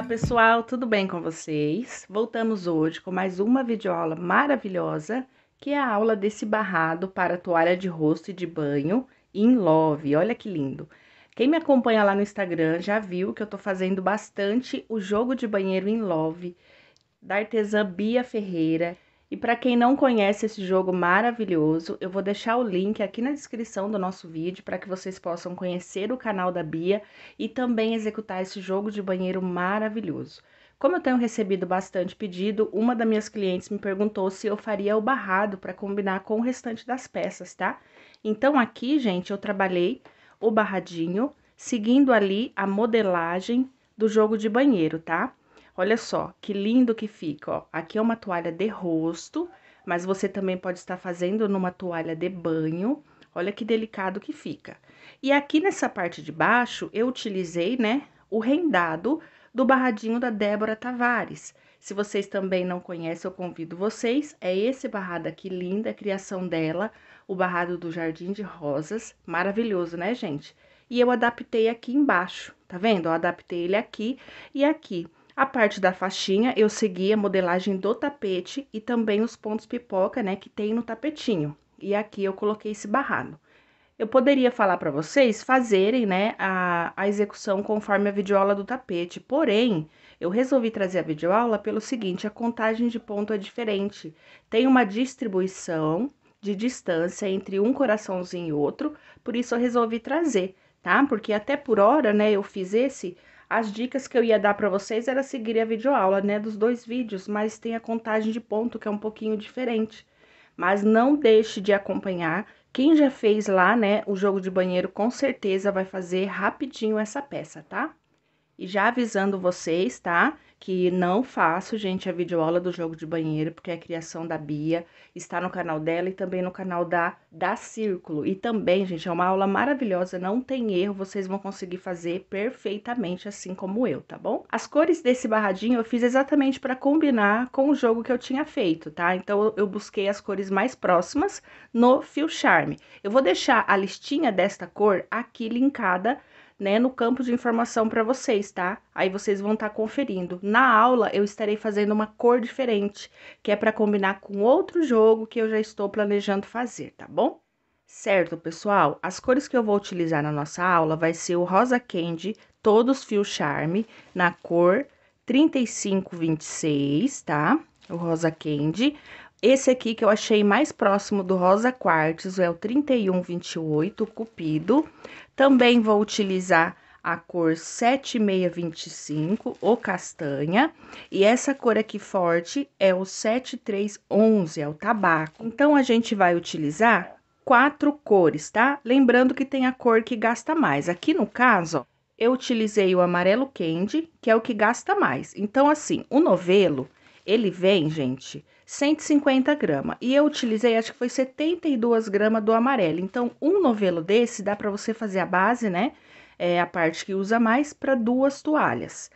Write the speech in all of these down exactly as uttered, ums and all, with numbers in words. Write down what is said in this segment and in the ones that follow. Olá pessoal, tudo bem com vocês? Voltamos hoje com mais uma videoaula maravilhosa, que é a aula desse barrado para toalha de rosto e de banho in love, olha que lindo! Quem me acompanha lá no Instagram já viu que eu tô fazendo bastante o jogo de banheiro in love, da artesã Bia Ferreira, e para quem não conhece esse jogo maravilhoso, eu vou deixar o link aqui na descrição do nosso vídeo para que vocês possam conhecer o canal da Bia e também executar esse jogo de banheiro maravilhoso. Como eu tenho recebido bastante pedido, uma das minhas clientes me perguntou se eu faria o barrado para combinar com o restante das peças, tá? Então aqui, gente, eu trabalhei o barradinho, seguindo ali a modelagem do jogo de banheiro, tá? Olha só, que lindo que fica, ó. Aqui é uma toalha de rosto, mas você também pode estar fazendo numa toalha de banho. Olha que delicado que fica. E aqui nessa parte de baixo, eu utilizei, né, o rendado do barradinho da Débora Tavares. Se vocês também não conhecem, eu convido vocês. É esse barrado aqui, linda, a criação dela, o barrado do Jardim de Rosas. Maravilhoso, né, gente? E eu adaptei aqui embaixo, tá vendo? Eu adaptei ele aqui e aqui. A parte da faixinha, eu segui a modelagem do tapete e também os pontos pipoca, né, que tem no tapetinho. E aqui eu coloquei esse barrado. Eu poderia falar para vocês fazerem, né, a, a execução conforme a videoaula do tapete. Porém, eu resolvi trazer a videoaula pelo seguinte, a contagem de ponto é diferente. Tem uma distribuição de distância entre um coraçãozinho e outro, por isso eu resolvi trazer, tá? Porque até por hora, né, eu fiz esse... As dicas que eu ia dar para vocês era seguir a videoaula, né, dos dois vídeos, mas tem a contagem de ponto, que é um pouquinho diferente. Mas não deixe de acompanhar. Quem já fez lá, né, o jogo de banheiro, com certeza vai fazer rapidinho essa peça, tá? E já avisando vocês, tá, que não faço, gente, a videoaula do jogo de banheiro, porque é a criação da Bia, está no canal dela e também no canal da, da Círculo. E também, gente, é uma aula maravilhosa, não tem erro, vocês vão conseguir fazer perfeitamente assim como eu, tá bom? As cores desse barradinho eu fiz exatamente para combinar com o jogo que eu tinha feito, tá? Então, eu busquei as cores mais próximas no fio Charme. Eu vou deixar a listinha desta cor aqui linkada, né, no campo de informação para vocês, tá? Aí vocês vão estar tá conferindo. Na aula, eu estarei fazendo uma cor diferente, que é para combinar com outro jogo que eu já estou planejando fazer, tá bom? Certo, pessoal? As cores que eu vou utilizar na nossa aula vai ser o Rosa Candy, todos fio Charme, na cor trinta e cinco, vinte e seis, tá? O Rosa Candy. Esse aqui que eu achei mais próximo do Rosa Quartzo é o trinta e um, vinte e oito, Cupido. Também vou utilizar a cor setenta e seis, vinte e cinco, o Castanha. E essa cor aqui forte é o setenta e três, onze, é o Tabaco. Então, a gente vai utilizar quatro cores, tá? Lembrando que tem a cor que gasta mais. Aqui, no caso, ó, eu utilizei o amarelo candy, que é o que gasta mais. Então, assim, o novelo, ele vem, gente... cento e cinquenta gramas, e eu utilizei, acho que foi setenta e duas gramas do amarelo. Então, um novelo desse dá para você fazer a base, né, é a parte que usa mais, para duas toalhas.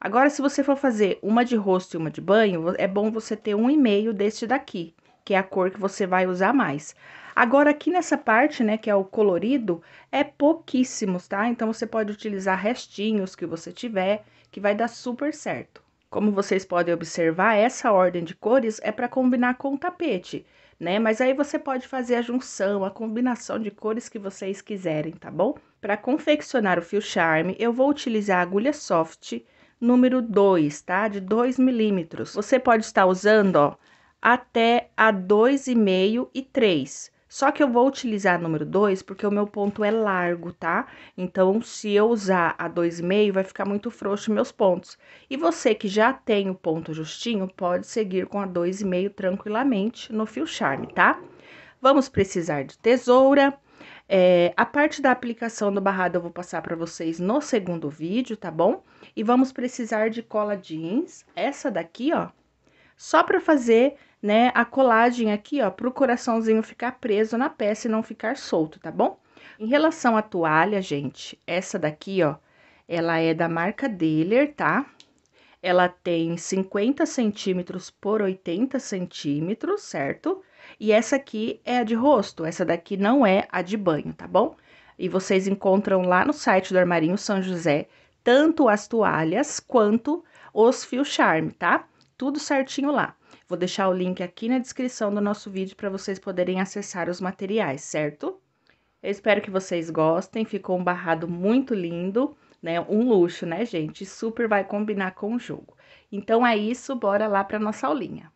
Agora, se você for fazer uma de rosto e uma de banho, é bom você ter um e meio deste daqui, que é a cor que você vai usar mais. Agora, aqui nessa parte, né, que é o colorido, é pouquíssimos, tá? Então, você pode utilizar restinhos que você tiver, que vai dar super certo. Como vocês podem observar, essa ordem de cores é para combinar com o tapete, né? Mas aí você pode fazer a junção, a combinação de cores que vocês quiserem, tá bom? Para confeccionar o fio Charme, eu vou utilizar a agulha soft número dois, tá? De dois milímetros. Você pode estar usando, ó, até a dois vírgula cinco e três. Só que eu vou utilizar a número dois porque o meu ponto é largo, tá? Então, se eu usar a dois vírgula cinco, vai ficar muito frouxo meus pontos. E você que já tem o ponto justinho, pode seguir com a dois vírgula cinco tranquilamente no fio Charme, tá? Vamos precisar de tesoura. É, a parte da aplicação do barrado eu vou passar para vocês no segundo vídeo, tá bom? E vamos precisar de cola jeans, essa daqui, ó, só para fazer... né, a colagem aqui, ó, pro coraçãozinho ficar preso na peça e não ficar solto, tá bom? Em relação à toalha, gente, essa daqui, ó, ela é da marca Deller, tá? Ela tem cinquenta centímetros por oitenta centímetros, certo? E essa aqui é a de rosto, essa daqui não é a de banho, tá bom? E vocês encontram lá no site do Armarinho São José, tanto as toalhas quanto os fios Charme, tá? Tudo certinho lá. Vou deixar o link aqui na descrição do nosso vídeo para vocês poderem acessar os materiais, certo? Eu espero que vocês gostem, ficou um barrado muito lindo, né? Um luxo, né, gente? Super vai combinar com o jogo. Então, é isso, bora lá para nossa aulinha.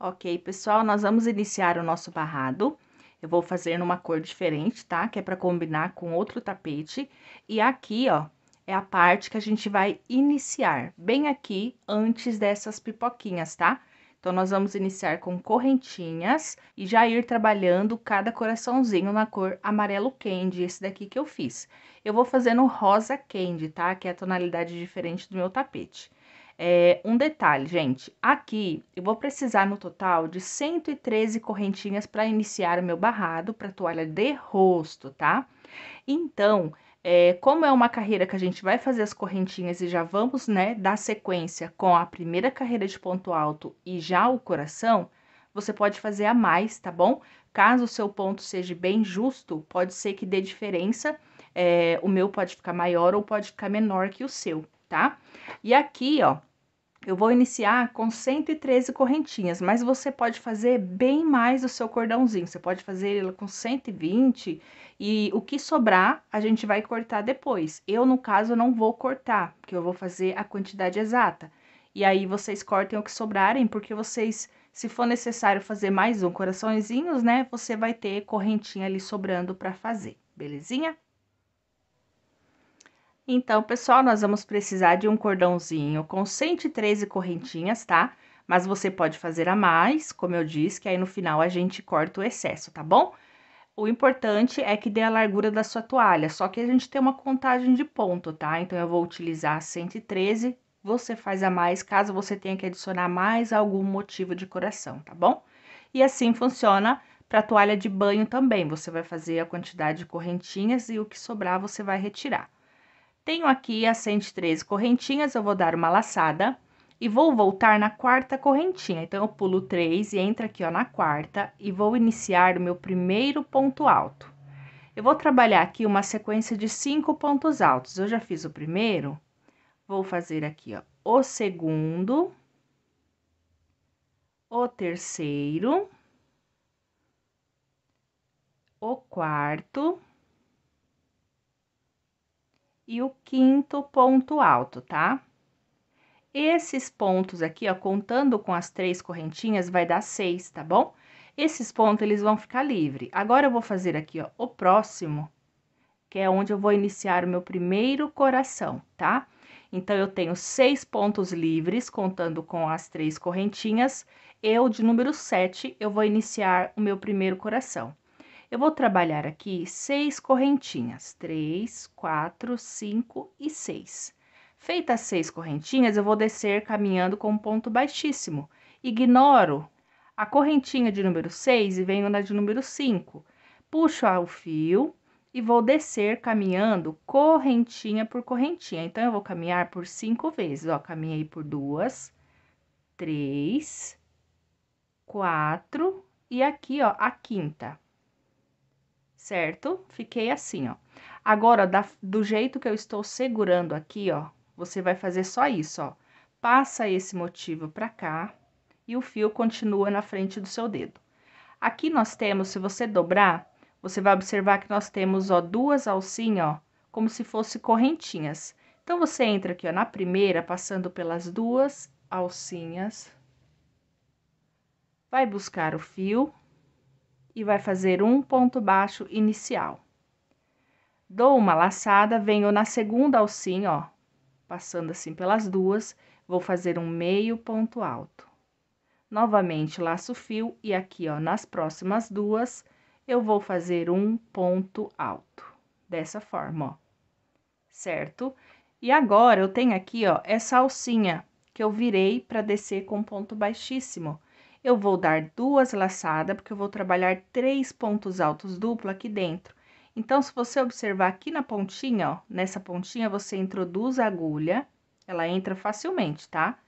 Ok, pessoal, nós vamos iniciar o nosso barrado. Eu vou fazer numa cor diferente, tá? Que é para combinar com outro tapete. E aqui, ó, é a parte que a gente vai iniciar, bem aqui, antes dessas pipoquinhas, tá? Então, nós vamos iniciar com correntinhas e já ir trabalhando cada coraçãozinho na cor amarelo candy, esse daqui que eu fiz. Eu vou fazendo rosa candy, tá? Que é a tonalidade diferente do meu tapete. É, um detalhe, gente, aqui eu vou precisar no total de cento e treze correntinhas para iniciar o meu barrado para toalha de rosto, tá? Então... É, como é uma carreira que a gente vai fazer as correntinhas e já vamos, né, dar sequência com a primeira carreira de ponto alto e já o coração, você pode fazer a mais, tá bom? Caso o seu ponto seja bem justo, pode ser que dê diferença, é, o meu pode ficar maior ou pode ficar menor que o seu, tá? E aqui, ó, eu vou iniciar com cento e treze correntinhas, mas você pode fazer bem mais o seu cordãozinho. Você pode fazer ele com cento e vinte e o que sobrar, a gente vai cortar depois. Eu, no caso, não vou cortar, porque eu vou fazer a quantidade exata. E aí, vocês cortem o que sobrarem, porque vocês, se for necessário fazer mais um coraçõezinhos, né? Você vai ter correntinha ali sobrando para fazer, belezinha? Então, pessoal, nós vamos precisar de um cordãozinho com cento e treze correntinhas, tá? Mas você pode fazer a mais, como eu disse, que aí no final a gente corta o excesso, tá bom? O importante é que dê a largura da sua toalha, só que a gente tem uma contagem de ponto, tá? Então, eu vou utilizar cento e treze, você faz a mais, caso você tenha que adicionar mais algum motivo de coração, tá bom? E assim funciona... Para toalha de banho também, você vai fazer a quantidade de correntinhas e o que sobrar você vai retirar. Tenho aqui as cento e treze correntinhas, eu vou dar uma laçada e vou voltar na quarta correntinha. Então, eu pulo três e entro aqui, ó, na quarta e vou iniciar o meu primeiro ponto alto. Eu vou trabalhar aqui uma sequência de cinco pontos altos. Eu já fiz o primeiro, vou fazer aqui, ó, o segundo, o terceiro, o quarto... E o quinto ponto alto, tá? Esses pontos aqui, ó, contando com as três correntinhas, vai dar seis, tá bom? Esses pontos, eles vão ficar livres. Agora, eu vou fazer aqui, ó, o próximo, que é onde eu vou iniciar o meu primeiro coração, tá? Então, eu tenho seis pontos livres, contando com as três correntinhas. Eu, de número sete, eu vou iniciar o meu primeiro coração. Eu vou trabalhar aqui seis correntinhas, três, quatro, cinco e seis. Feitas seis correntinhas, eu vou descer caminhando com um ponto baixíssimo. Ignoro a correntinha de número seis e venho na de número cinco. Puxo o fio e vou descer caminhando correntinha por correntinha. Então, eu vou caminhar por cinco vezes, ó, caminhei por duas, três, quatro e aqui, ó, a quinta. Certo? Fiquei assim, ó. Agora, ó, da, do jeito que eu estou segurando aqui, ó, você vai fazer só isso, ó. Passa esse motivo pra cá e o fio continua na frente do seu dedo. Aqui nós temos, se você dobrar, você vai observar que nós temos, ó, duas alcinhas, ó, como se fosse correntinhas. Então, você entra aqui, ó, na primeira, passando pelas duas alcinhas, vai buscar o fio... E vai fazer um ponto baixo inicial. Dou uma laçada, venho na segunda alcinha, ó, passando assim pelas duas, vou fazer um meio ponto alto. Novamente, laço o fio e aqui, ó, nas próximas duas, eu vou fazer um ponto alto. Dessa forma, ó, certo? E agora, eu tenho aqui, ó, essa alcinha que eu virei para descer com ponto baixíssimo. Eu vou dar duas laçadas, porque eu vou trabalhar três pontos altos duplo aqui dentro. Então, se você observar aqui na pontinha, ó, nessa pontinha, você introduz a agulha, ela entra facilmente, tá?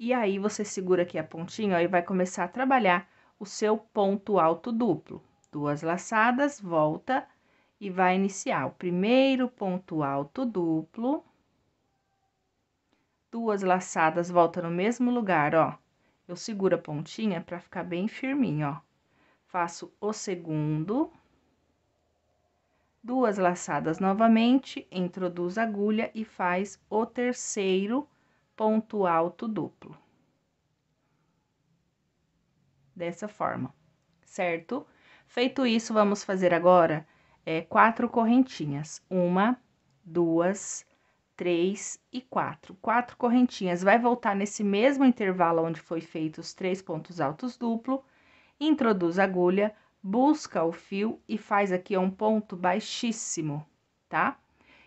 E aí, você segura aqui a pontinha, ó, e vai começar a trabalhar o seu ponto alto duplo. Duas laçadas, volta e vai iniciar o primeiro ponto alto duplo, Duas laçadas, volta no mesmo lugar, ó. Eu seguro a pontinha pra ficar bem firminho, ó. Faço o segundo. Duas laçadas novamente, introduz a agulha e faz o terceiro ponto alto duplo. Dessa forma, certo? Feito isso, vamos fazer agora é, quatro correntinhas. Uma, duas, três e quatro. Quatro correntinhas. Vai voltar nesse mesmo intervalo onde foi feito os três pontos altos duplo, introduz a agulha, busca o fio e faz aqui um ponto baixíssimo, tá?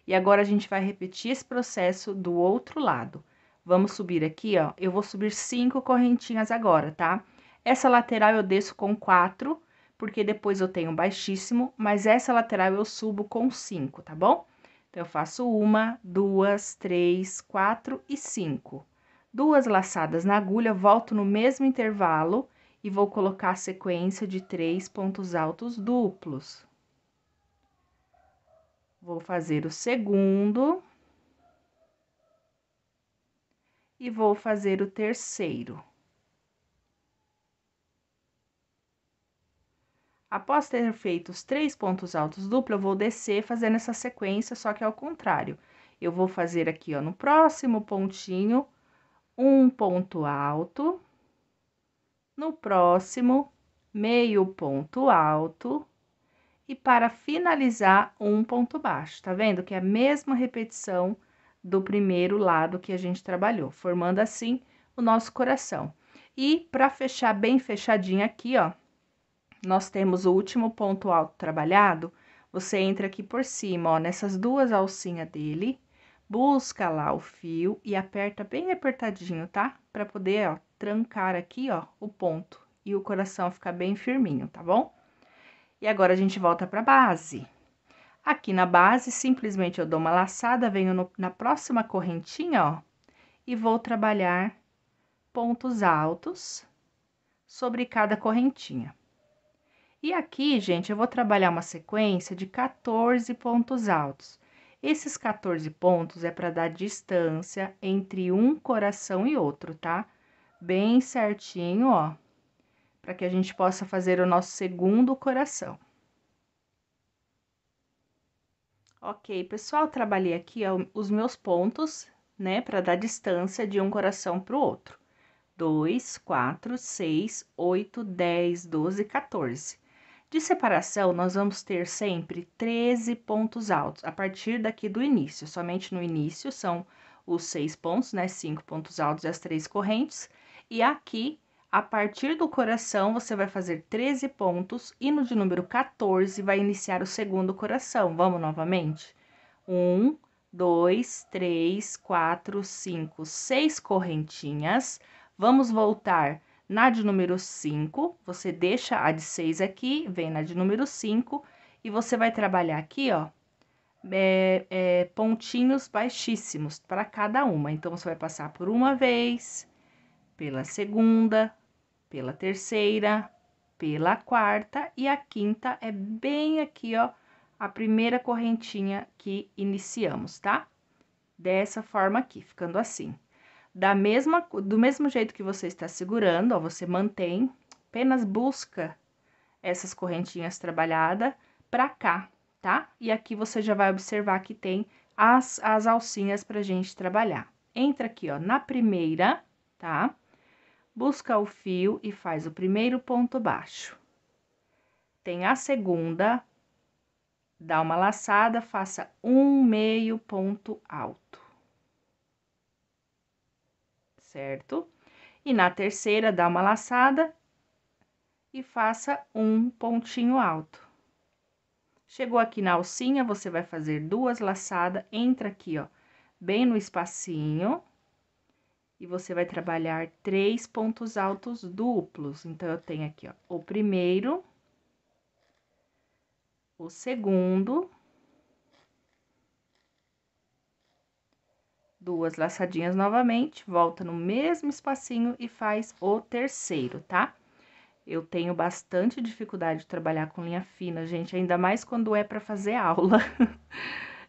E agora, a gente vai repetir esse processo do outro lado. Vamos subir aqui, ó. Eu vou subir cinco correntinhas agora, tá? Essa lateral eu desço com quatro, porque depois eu tenho baixíssimo, mas essa lateral eu subo com cinco, tá bom? Então, eu faço uma, duas, três, quatro e cinco. Duas laçadas na agulha, volto no mesmo intervalo e vou colocar a sequência de três pontos altos duplos. Vou fazer o segundo. E vou fazer o terceiro. Após ter feito os três pontos altos duplos, eu vou descer fazendo essa sequência, só que ao contrário. Eu vou fazer aqui, ó, no próximo pontinho, um ponto alto. No próximo, meio ponto alto, e para finalizar, um ponto baixo, tá vendo? Que é a mesma repetição do primeiro lado que a gente trabalhou, formando assim o nosso coração. E para fechar bem fechadinho aqui, ó, nós temos o último ponto alto trabalhado, você entra aqui por cima, ó, nessas duas alcinhas dele, busca lá o fio e aperta bem apertadinho, tá? Para poder, ó, trancar aqui, ó, o ponto e o coração ficar bem firminho, tá bom? E agora, a gente volta pra base. Aqui na base, simplesmente eu dou uma laçada, venho no, na próxima correntinha, ó, e vou trabalhar pontos altos sobre cada correntinha. E aqui, gente, eu vou trabalhar uma sequência de quatorze pontos altos. Esses quatorze pontos é para dar distância entre um coração e outro, tá? Bem certinho, ó, para que a gente possa fazer o nosso segundo coração. Ok, pessoal, trabalhei aqui, ó, os meus pontos, né, para dar distância de um coração para o outro. dois, quatro, seis, oito, dez, doze, quatorze. De separação, nós vamos ter sempre treze pontos altos, a partir daqui do início. Somente no início são os seis pontos, né, cinco pontos altos e as três correntes. E aqui, a partir do coração, você vai fazer treze pontos e no de número quatorze vai iniciar o segundo coração. Vamos novamente? um, dois, três, quatro, cinco, seis correntinhas. Vamos voltar na de número cinco, você deixa a de seis aqui, vem na de número cinco e você vai trabalhar aqui, ó, É, é, pontinhos baixíssimos para cada uma. Então, você vai passar por uma vez, pela segunda, pela terceira, pela quarta e a quinta é bem aqui, ó, a primeira correntinha que iniciamos, tá? Dessa forma aqui, ficando assim. Da mesma, do mesmo jeito que você está segurando, ó, você mantém, apenas busca essas correntinhas trabalhadas para cá, tá? E aqui você já vai observar que tem as, as alcinhas pra gente trabalhar. Entra aqui, ó, na primeira, tá? Busca o fio e faz o primeiro ponto baixo. Tem a segunda, dá uma laçada, faça um meio ponto alto. Certo? E na terceira, dá uma laçada e faça um pontinho alto. Chegou aqui na alcinha, você vai fazer duas laçadas, entra aqui, ó, bem no espacinho. E você vai trabalhar três pontos altos duplos. Então, eu tenho aqui, ó, o primeiro, o segundo. Duas laçadinhas novamente, volta no mesmo espacinho e faz o terceiro, tá? Eu tenho bastante dificuldade de trabalhar com linha fina, gente, ainda mais quando é pra fazer aula.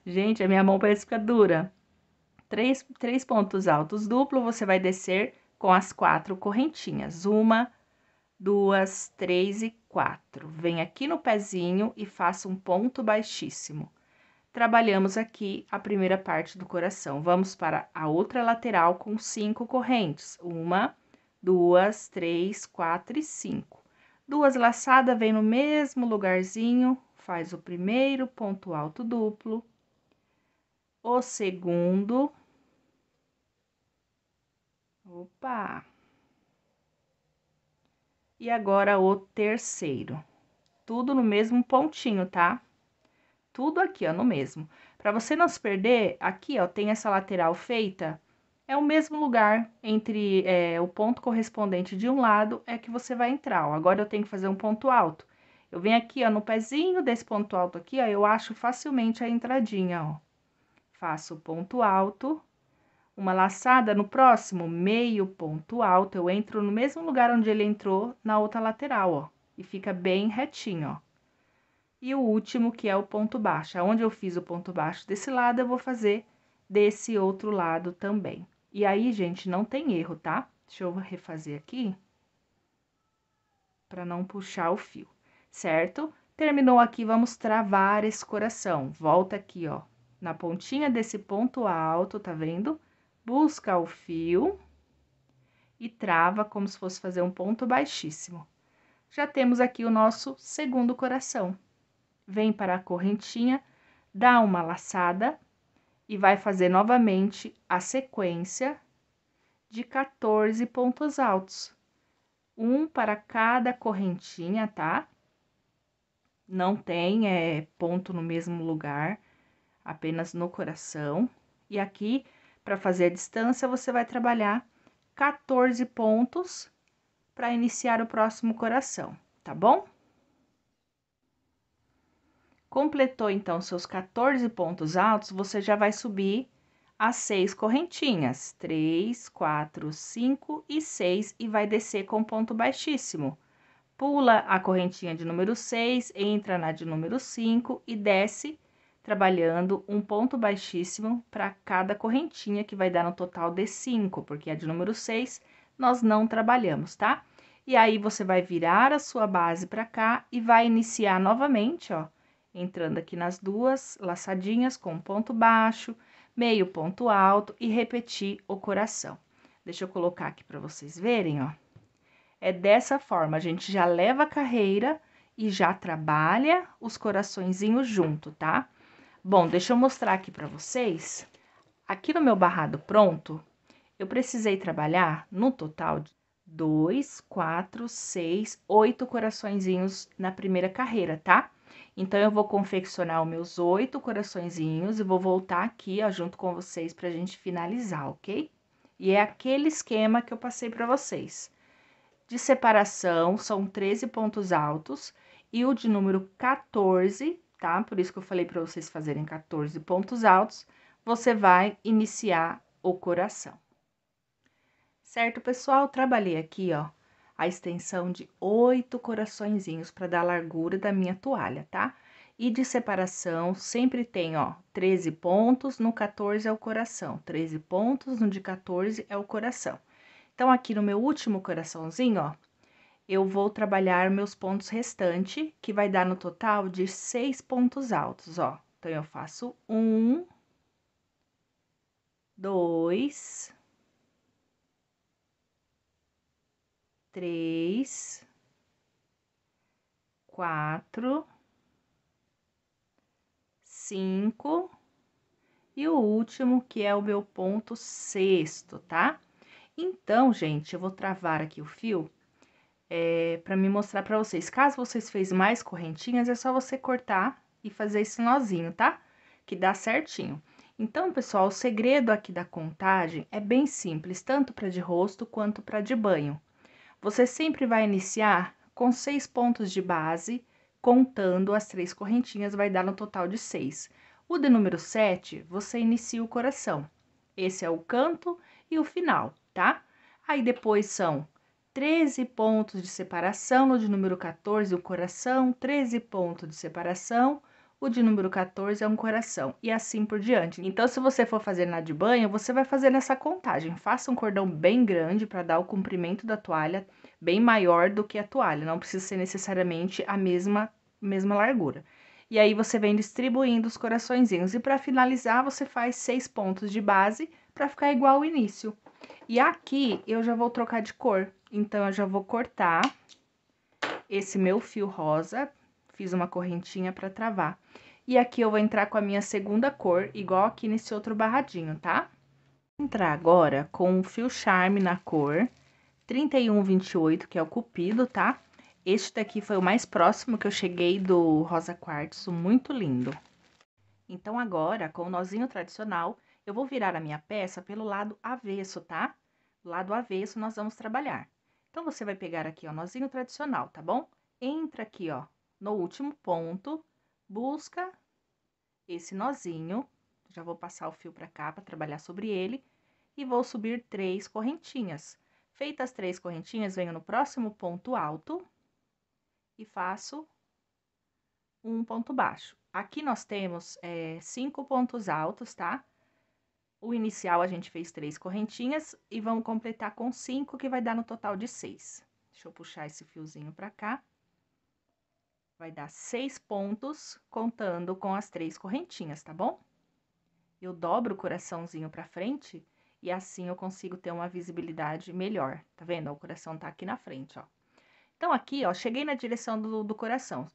Gente, a minha mão parece que fica dura. três, três pontos altos duplo, você vai descer com as quatro correntinhas. Uma, duas, três e quatro. Vem aqui no pezinho e faça um ponto baixíssimo. Trabalhamos aqui a primeira parte do coração. Vamos para a outra lateral com cinco correntes. Uma, duas, três, quatro e cinco. Duas laçadas, vem no mesmo lugarzinho, faz o primeiro ponto alto duplo, o segundo, opa, e agora o terceiro, tudo no mesmo pontinho, tá? Tudo aqui, ó, no mesmo. Para você não se perder, aqui, ó, tem essa lateral feita, é o mesmo lugar entre é, o ponto correspondente de um lado é que você vai entrar, ó. Agora eu tenho que fazer um ponto alto. Eu venho aqui, ó, no pezinho desse ponto alto aqui, ó, eu acho facilmente a entradinha, ó. Faço ponto alto, uma laçada no próximo, meio ponto alto, eu entro no mesmo lugar onde ele entrou na outra lateral, ó, e fica bem retinho, ó. E o último, que é o ponto baixo. Aonde eu fiz o ponto baixo desse lado, eu vou fazer desse outro lado também. E aí, gente, não tem erro, tá? Deixa eu refazer aqui, para não puxar o fio, certo? Terminou aqui, vamos travar esse coração. Volta aqui, ó, na pontinha desse ponto alto, tá vendo? Busca o fio e trava como se fosse fazer um ponto baixíssimo. Já temos aqui o nosso segundo coração. Vem para a correntinha, dá uma laçada e vai fazer novamente a sequência de quatorze pontos altos. Um para cada correntinha, tá? Não tem é, ponto no mesmo lugar, apenas no coração. E aqui, para fazer a distância, você vai trabalhar quatorze pontos para iniciar o próximo coração, tá bom? Completou, então, seus quatorze pontos altos, você já vai subir as seis correntinhas, três, quatro, cinco e seis, e vai descer com ponto baixíssimo. Pula a correntinha de número seis, entra na de número cinco e desce, trabalhando um ponto baixíssimo para cada correntinha, que vai dar no total de cinco, porque a de número seis nós não trabalhamos, tá? E aí, você vai virar a sua base para cá e vai iniciar novamente, ó. Entrando aqui nas duas laçadinhas com ponto baixo, meio ponto alto e repetir o coração. Deixa eu colocar aqui para vocês verem, ó. É dessa forma, a gente já leva a carreira e já trabalha os coraçõezinhos junto, tá? Bom, deixa eu mostrar aqui para vocês. Aqui no meu barrado pronto, eu precisei trabalhar no total de dois, quatro, seis, oito coraçõezinhos na primeira carreira, tá? Então, eu vou confeccionar os meus oito coraçõezinhos e vou voltar aqui, ó, junto com vocês pra gente finalizar, ok? E é aquele esquema que eu passei pra vocês. De separação, são treze pontos altos e o de número quatorze, tá? Por isso que eu falei pra vocês fazerem quatorze pontos altos, você vai iniciar o coração. Certo, pessoal? Trabalhei aqui, ó, a extensão de oito coraçõezinhos para dar a largura da minha toalha, tá? E de separação, sempre tem, ó, treze pontos, no quatorze é o coração, treze pontos, no de quatorze é o coração. Então, aqui no meu último coraçãozinho, ó, eu vou trabalhar meus pontos restantes, que vai dar no total de seis pontos altos, ó. Então, eu faço um, dois... três, quatro, cinco, e o último, que é o meu ponto sexto, tá? Então, gente, eu vou travar aqui o fio, é, pra me mostrar pra vocês. Caso vocês fez mais correntinhas, é só você cortar e fazer esse nozinho, tá? Que dá certinho. Então, pessoal, o segredo aqui da contagem é bem simples, tanto pra de rosto quanto pra de banho. Você sempre vai iniciar com seis pontos de base, contando as três correntinhas, vai dar no total de seis. O de número sete, você inicia o coração. Esse é o canto e o final, tá? Aí, depois, são treze pontos de separação, no de número quatorze, o coração, treze pontos de separação, o de número quatorze é um coração, e assim por diante. Então, se você for fazer na de banho, você vai fazer nessa contagem. Faça um cordão bem grande para dar o comprimento da toalha, bem maior do que a toalha, não precisa ser necessariamente a mesma, mesma largura. E aí, você vem distribuindo os coraçõezinhos. E para finalizar, você faz seis pontos de base para ficar igual ao início. E aqui, eu já vou trocar de cor. Então, eu já vou cortar esse meu fio rosa. Fiz uma correntinha para travar. E aqui, eu vou entrar com a minha segunda cor, igual aqui nesse outro barradinho, tá? Vou entrar agora com o fio Charme na cor trinta e um vinte e oito, que é o Cupido, tá? Este daqui foi o mais próximo que eu cheguei do rosa quartzo, muito lindo. Então, agora, com o nozinho tradicional, eu vou virar a minha peça pelo lado avesso, tá? Do lado avesso, nós vamos trabalhar. Então, você vai pegar aqui, ó, nozinho tradicional, tá bom? Entra aqui, ó, no último ponto, busca esse nozinho. Já vou passar o fio pra cá pra trabalhar sobre ele. E vou subir três correntinhas. Feitas três correntinhas, venho no próximo ponto alto e faço um ponto baixo. Aqui nós temos é, cinco pontos altos, tá? O inicial a gente fez três correntinhas e vamos completar com cinco, que vai dar no total de seis. Deixa eu puxar esse fiozinho pra cá. Vai dar seis pontos, contando com as três correntinhas, tá bom? Eu dobro o coraçãozinho pra frente e assim eu consigo ter uma visibilidade melhor. Tá vendo? O coração tá aqui na frente, ó. Então, aqui, ó, cheguei na direção do, do coração.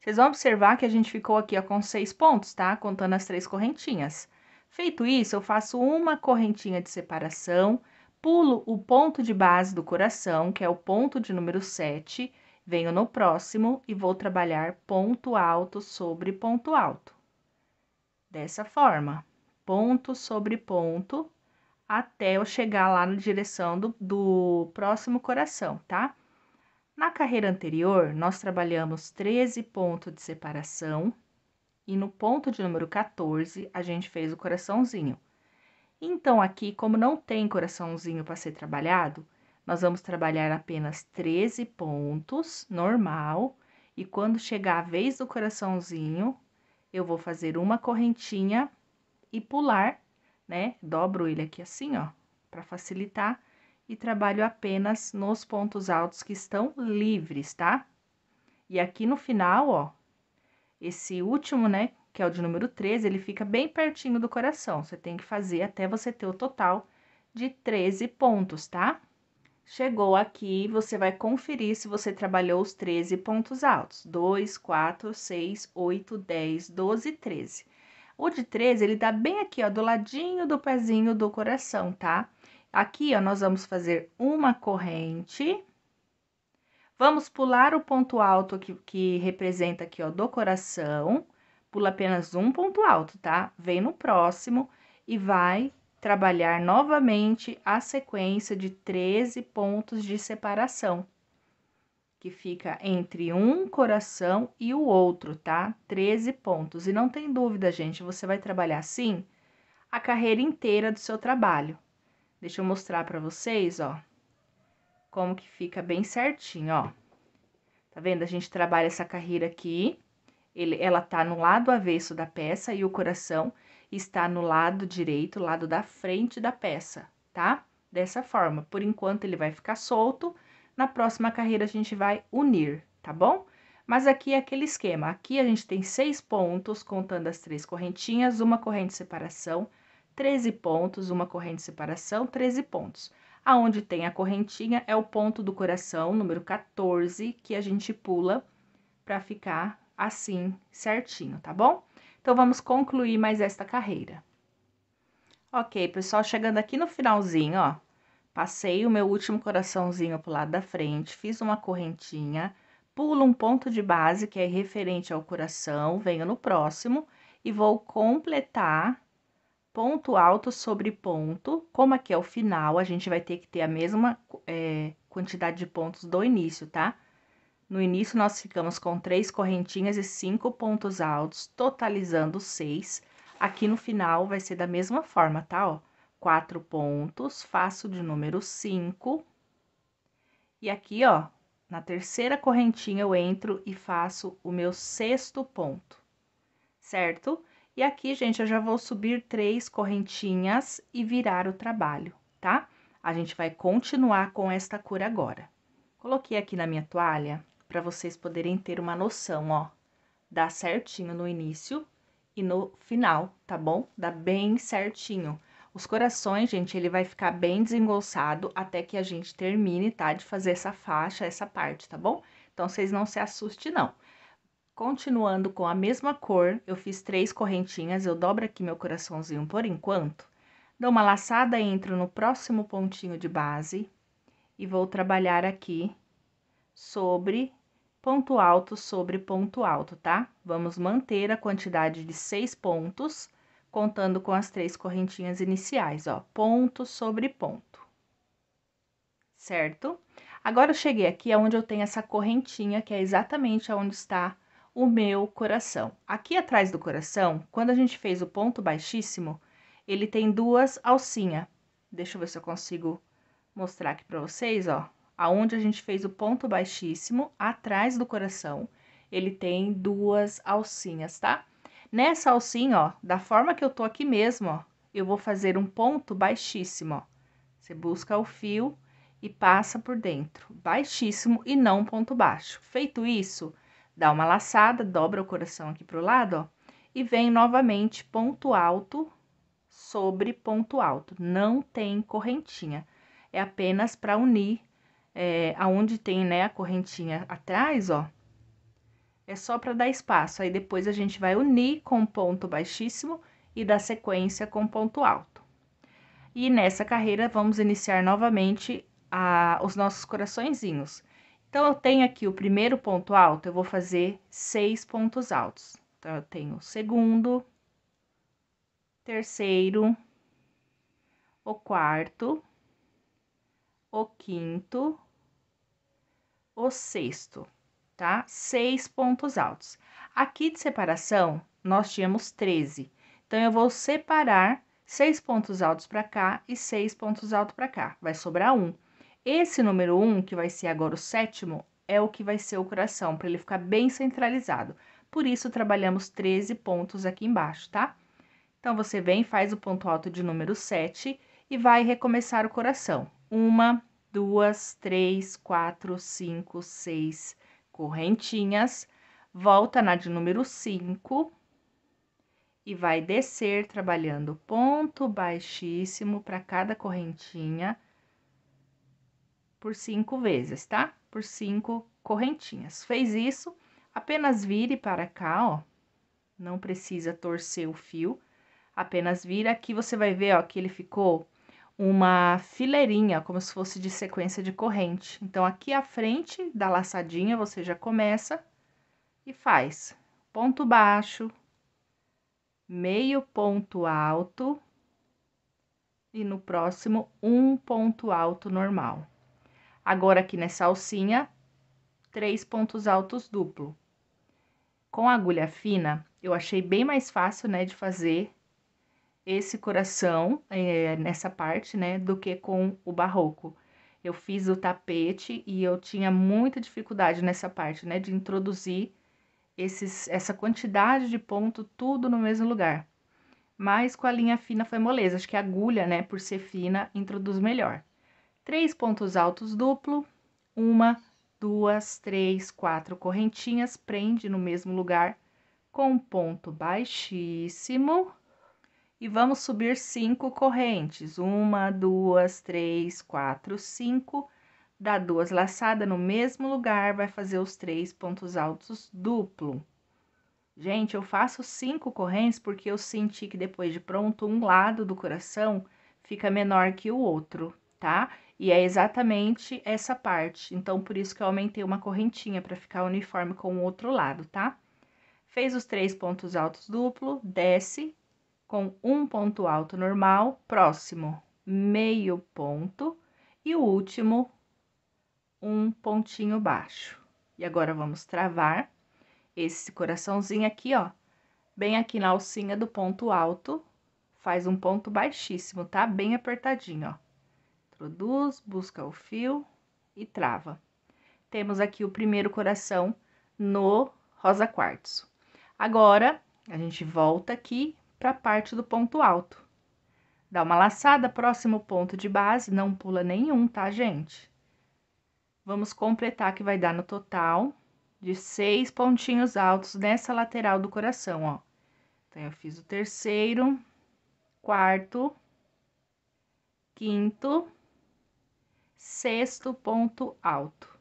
Vocês vão observar que a gente ficou aqui, ó, com seis pontos, tá? Contando as três correntinhas. Feito isso, eu faço uma correntinha de separação, pulo o ponto de base do coração, que é o ponto de número sete, venho no próximo e vou trabalhar ponto alto sobre ponto alto. Dessa forma, ponto sobre ponto, até eu chegar lá na direção do, do próximo coração, tá? Na carreira anterior, nós trabalhamos treze pontos de separação e no ponto de número quatorze, a gente fez o coraçãozinho. Então, aqui, como não tem coraçãozinho para ser trabalhado, nós vamos trabalhar apenas treze pontos, normal, e quando chegar a vez do coraçãozinho, eu vou fazer uma correntinha e pular, né? Dobro ele aqui assim, ó, para facilitar. E trabalho apenas nos pontos altos que estão livres, tá? E aqui no final, ó, esse último, né, que é o de número treze, ele fica bem pertinho do coração. Você tem que fazer até você ter o total de treze pontos, tá? Chegou aqui, você vai conferir se você trabalhou os treze pontos altos. dois, quatro, seis, oito, dez, doze, treze. O de treze, ele dá bem aqui, ó, do ladinho do pezinho do coração, tá? Aqui, ó, nós vamos fazer uma corrente, vamos pular o ponto alto que, que representa aqui, ó, do coração, pula apenas um ponto alto, tá? Vem no próximo e vai trabalhar novamente a sequência de treze pontos de separação, que fica entre um coração e o outro, tá? treze pontos. E não tem dúvida, gente, você vai trabalhar assim a carreira inteira do seu trabalho. Deixa eu mostrar pra vocês, ó, como que fica bem certinho, ó. Tá vendo? A gente trabalha essa carreira aqui, ele, ela tá no lado avesso da peça e o coração está no lado direito, lado da frente da peça, tá? Dessa forma. Por enquanto, ele vai ficar solto, na próxima carreira a gente vai unir, tá bom? Mas aqui é aquele esquema, aqui a gente tem seis pontos, contando as três correntinhas, uma corrente de separação, treze pontos, uma corrente de separação, treze pontos. Aonde tem a correntinha é o ponto do coração, número quatorze, que a gente pula para ficar assim certinho, tá bom? Então, vamos concluir mais esta carreira. Ok, pessoal, chegando aqui no finalzinho, ó, passei o meu último coraçãozinho pro lado da frente, fiz uma correntinha, pulo um ponto de base, que é referente ao coração, venho no próximo e vou completar ponto alto sobre ponto. Como aqui é o final, a gente vai ter que ter a mesma é, quantidade de pontos do início, tá? No início, nós ficamos com três correntinhas e cinco pontos altos, totalizando seis. Aqui no final, vai ser da mesma forma, tá? Ó, quatro pontos, faço de número cinco. E aqui, ó, na terceira correntinha, eu entro e faço o meu sexto ponto. certo? E aqui, gente, eu já vou subir três correntinhas e virar o trabalho, tá? A gente vai continuar com esta cor agora. Coloquei aqui na minha toalha para vocês poderem ter uma noção, ó. Dá certinho no início e no final, tá bom? Dá bem certinho. Os corações, gente, ele vai ficar bem desengonçado até que a gente termine, tá? De fazer essa faixa, essa parte, tá bom? Então, vocês não se assustem, não. Continuando com a mesma cor, eu fiz três correntinhas, eu dobro aqui meu coraçãozinho por enquanto. Dou uma laçada, entro no próximo pontinho de base e vou trabalhar aqui sobre ponto alto sobre ponto alto, tá? Vamos manter a quantidade de seis pontos, contando com as três correntinhas iniciais, ó, ponto sobre ponto, certo? Agora, eu cheguei aqui aonde eu tenho essa correntinha, que é exatamente aonde está o meu coração. Aqui atrás do coração, quando a gente fez o ponto baixíssimo, ele tem duas alcinhas. Deixa eu ver se eu consigo mostrar aqui pra vocês, ó. Aonde a gente fez o ponto baixíssimo, atrás do coração, ele tem duas alcinhas, tá? Nessa alcinha, ó, da forma que eu tô aqui mesmo, ó, eu vou fazer um ponto baixíssimo, ó. Você busca o fio e passa por dentro, baixíssimo e não ponto baixo. Feito isso, dá uma laçada, dobra o coração aqui pro lado, ó, e vem novamente ponto alto sobre ponto alto. Não tem correntinha, é apenas para unir, é, aonde tem, né, a correntinha atrás, ó, é só para dar espaço. Aí, depois, a gente vai unir com ponto baixíssimo e dar sequência com ponto alto. E nessa carreira, vamos iniciar novamente a, os nossos coraçõezinhos. Então, eu tenho aqui o primeiro ponto alto, eu vou fazer seis pontos altos. Então, eu tenho o segundo, terceiro, o quarto, o quinto, o sexto, tá? Seis pontos altos. Aqui de separação, nós tínhamos treze. Então, eu vou separar seis pontos altos para cá e seis pontos altos para cá. Vai sobrar um. Esse número um, que vai ser agora o sétimo, é o que vai ser o coração, para ele ficar bem centralizado. Por isso, trabalhamos treze pontos aqui embaixo, tá? Então, você vem, faz o ponto alto de número sete e vai recomeçar o coração. Uma, duas, três, quatro, cinco, seis correntinhas. Volta na de número cinco e vai descer, trabalhando ponto baixíssimo para cada correntinha, por cinco vezes, tá? Por cinco correntinhas. Fez isso, apenas vire para cá, ó. Não precisa torcer o fio, apenas vira. Aqui você vai ver, ó, que ele ficou uma fileirinha, como se fosse de sequência de corrente. Então, aqui à frente da laçadinha, você já começa e faz ponto baixo, meio ponto alto e no próximo um ponto alto normal. Agora, aqui nessa alcinha, três pontos altos duplo. Com a agulha fina, eu achei bem mais fácil, né, de fazer esse coração, é, nessa parte, né, do que com o barroco. Eu fiz o tapete e eu tinha muita dificuldade nessa parte, né, de introduzir esses, essa quantidade de ponto tudo no mesmo lugar. Mas com a linha fina foi moleza, acho que a agulha, né, por ser fina, introduz melhor. Três pontos altos duplo, uma, duas, três, quatro correntinhas, prende no mesmo lugar com um ponto baixíssimo. E vamos subir cinco correntes, uma, duas, três, quatro, cinco, dá duas laçadas no mesmo lugar, vai fazer os três pontos altos duplo. Gente, eu faço cinco correntes porque eu senti que depois de pronto, um lado do coração fica menor que o outro, tá? E é exatamente essa parte, então, por isso que eu aumentei uma correntinha, para ficar uniforme com o outro lado, tá? Fez os três pontos altos duplo, desce com um ponto alto normal, próximo, meio ponto, e o último, um pontinho baixo. E agora, vamos travar esse coraçãozinho aqui, ó, bem aqui na alcinha do ponto alto, faz um ponto baixíssimo, tá? Bem apertadinho, ó. Produz, busca o fio e trava. Temos aqui o primeiro coração no rosa quartzo. Agora, A gente volta aqui para a parte do ponto alto. Dá uma laçada, próximo ponto de base, não pula nenhum, tá, gente? Vamos completar, que vai dar no total de seis pontinhos altos nessa lateral do coração, ó. Então, eu fiz o terceiro, quarto, quinto, sexto ponto alto.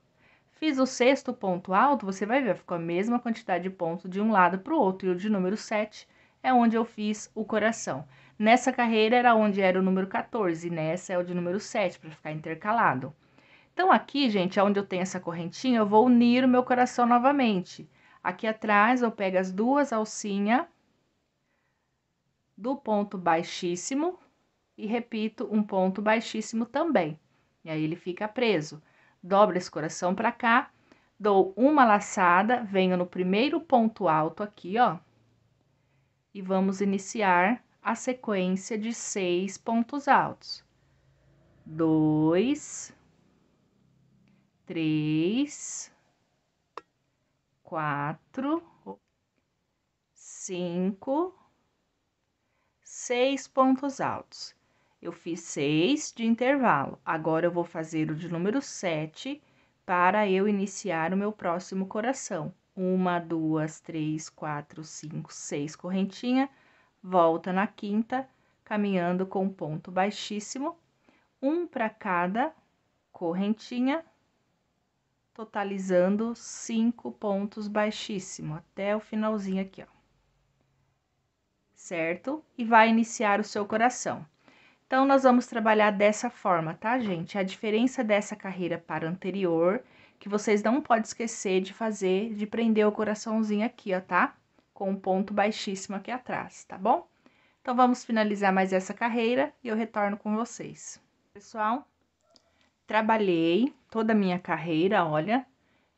Fiz o sexto ponto alto, você vai ver, ficou a mesma quantidade de ponto de um lado para o outro, e o de número sete é onde eu fiz o coração. Nessa carreira era onde era o número quatorze, nessa é o de número sete, para ficar intercalado. Então, aqui, gente, onde eu tenho essa correntinha, eu vou unir o meu coração novamente. Aqui atrás, eu pego as duas alcinhas do ponto baixíssimo e repito um ponto baixíssimo também. E aí, ele fica preso. Dobro esse coração pra cá, dou uma laçada, venho no primeiro ponto alto aqui, ó. E vamos iniciar a sequência de seis pontos altos. Dois... Três, quatro, cinco, seis pontos altos. Eu fiz seis de intervalo. Agora, eu vou fazer o de número sete para eu iniciar o meu próximo coração. Uma, duas, três, quatro, cinco, seis correntinha. Volta na quinta, caminhando com ponto baixíssimo. Um para cada correntinha. Totalizando cinco pontos baixíssimo, até o finalzinho aqui, ó. Certo? E vai iniciar o seu coração. Então, nós vamos trabalhar dessa forma, tá, gente? A diferença dessa carreira para a anterior, que vocês não podem esquecer de fazer, de prender o coraçãozinho aqui, ó, tá? Com um ponto baixíssimo aqui atrás, tá bom? Então, vamos finalizar mais essa carreira e eu retorno com vocês. Pessoal, trabalhei toda a minha carreira, olha,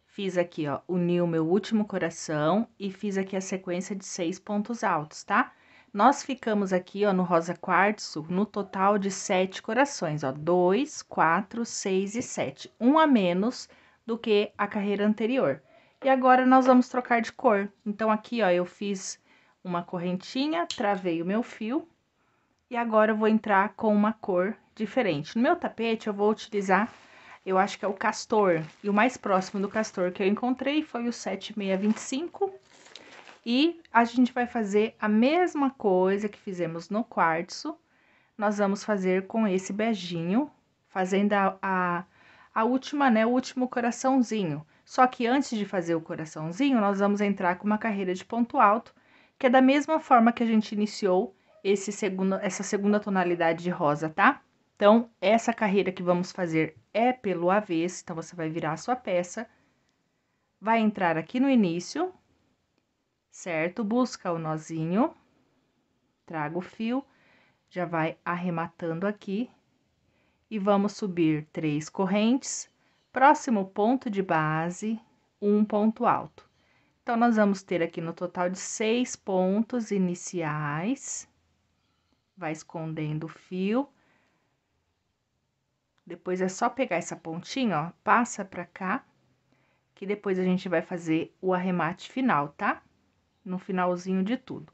fiz aqui, ó, uni o meu último coração e fiz aqui a sequência de seis pontos altos, tá? Nós ficamos aqui, ó, no rosa quartzo, no total de sete corações, ó, dois, quatro, seis e sete, um a menos do que a carreira anterior. E agora, nós vamos trocar de cor. Então, aqui, ó, eu fiz uma correntinha, travei o meu fio e agora eu vou entrar com uma cor diferente. No meu tapete, eu vou utilizar, eu acho que é o castor, e o mais próximo do castor que eu encontrei foi o sete seis dois cinco, e a gente vai fazer a mesma coisa que fizemos no quartzo, nós vamos fazer com esse beijinho, fazendo a, a, a última, né, o último coraçãozinho. Só que antes de fazer o coraçãozinho, nós vamos entrar com uma carreira de ponto alto, que é da mesma forma que a gente iniciou esse segundo, essa segunda tonalidade de rosa, tá? Então, essa carreira que vamos fazer é pelo avesso, então, você vai virar a sua peça, vai entrar aqui no início, certo? Busca o nozinho, traga o fio, já vai arrematando aqui, e vamos subir três correntes, próximo ponto de base, um ponto alto. Então, nós vamos ter aqui no total de seis pontos iniciais, vai escondendo o fio. Depois, é só pegar essa pontinha, ó, passa pra cá, que depois a gente vai fazer o arremate final, tá? No finalzinho de tudo.